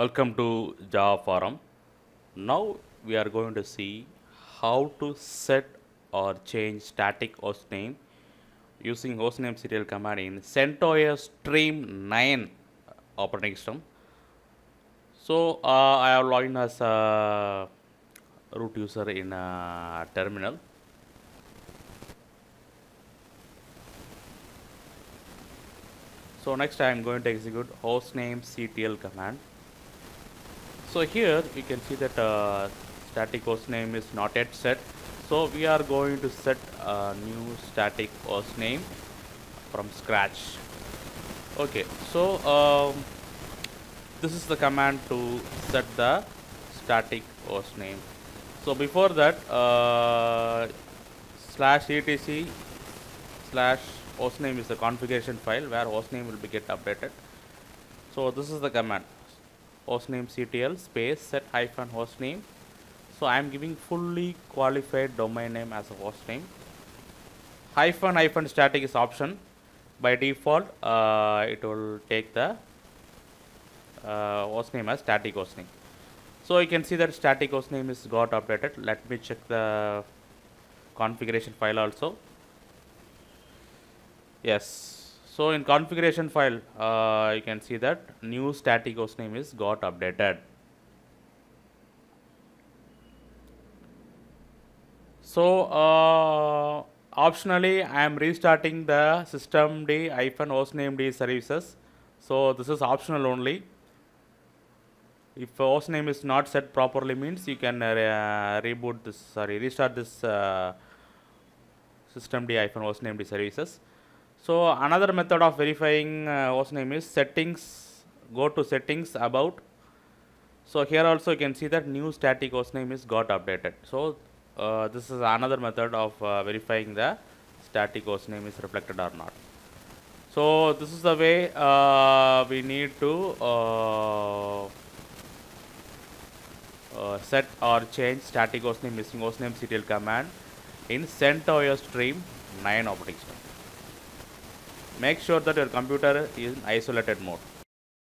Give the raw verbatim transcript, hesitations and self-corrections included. Welcome to Java Forum. Now we are going to see how to set or change static hostname using hostname serial command in CentOS Stream nine operating system. So uh, I have logged in as a root user in a terminal. So next I am going to execute hostnamectl command. So here you can see that uh, static hostname is not yet set. So we are going to set a new static hostname from scratch. Okay, so um, this is the command to set the static hostname. So before that, uh, slash etc slash hostname is the configuration file where hostname will be get updated. So this is the command, hostnamectl space set hyphen hostname. So I am giving fully qualified domain name as a hostname. Hyphen hyphen static is option. By default, uh, it will take the uh, hostname as static hostname. So you can see that static hostname is got updated. Let me check the configuration file also. Yes, so in configuration file, uh, you can see that new static hostname is got updated. So uh, optionally, I am restarting the systemd-hostnamed services. So this is optional only. If hostname is not set properly, means you can uh, reboot this, sorry, restart this uh, systemd-hostnamed services. So another method of verifying uh, hostname is settings. Go to settings, about. So here also you can see that new static hostname is got updated. So uh, this is another method of uh, verifying the static hostname is reflected or not. So this is the way uh, we need to uh, uh, set or change static hostname using hostnamectl command in CentOS Stream nine operating system. Make sure that your computer is in isolated mode.